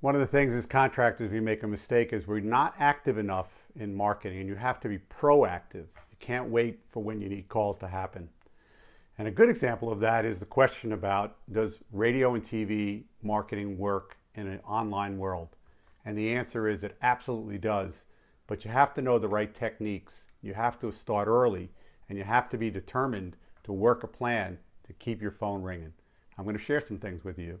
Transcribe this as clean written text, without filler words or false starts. One of the things as contractors we make a mistake is we're not active enough in marketing, and you have to be proactive. You can't wait for when you need calls to happen. And a good example of that is the question about, does radio and TV marketing work in an online world? And the answer is it absolutely does, but you have to know the right techniques. You have to start early, and you have to be determined to work a plan to keep your phone ringing. I'm going to share some things with you.